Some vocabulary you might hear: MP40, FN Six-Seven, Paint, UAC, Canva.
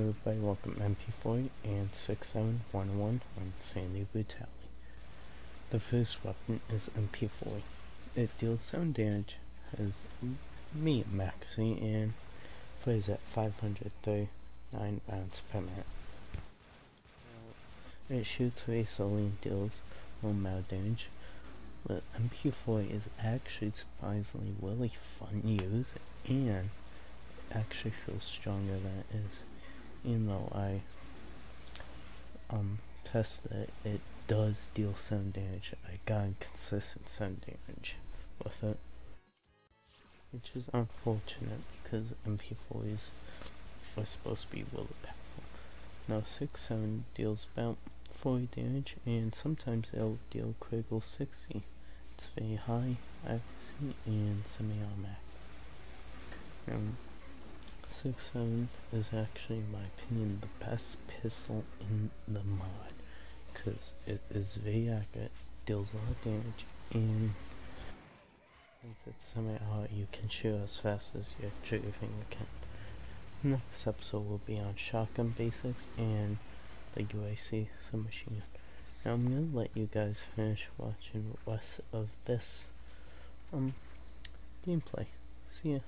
Hey everybody, welcome to MP40 and 6711 on San Diego, Italy. The first weapon is MP40. It deals 7 damage, has me maxi, and fires at 539 rounds per minute. It shoots very slowly and deals low amount of damage. But MP40 is actually surprisingly really fun to use, and actually feels stronger than it is. Even though I tested it, it does deal 7 damage. I got a consistent 7 damage with it, which is unfortunate because MP40s were supposed to be really powerful. Now 6-7 deals about 40 damage, and sometimes it'll deal critical 60. It's very high accuracy and semi-automatic. 6-7 is actually, in my opinion, the best pistol in the mod because it is very accurate, deals a lot of damage, and since it's semi-auto, you can shoot as fast as your trigger finger can. Next episode will be on shotgun basics and the UAC submachine gun. Now I'm gonna let you guys finish watching the rest of this gameplay. See ya.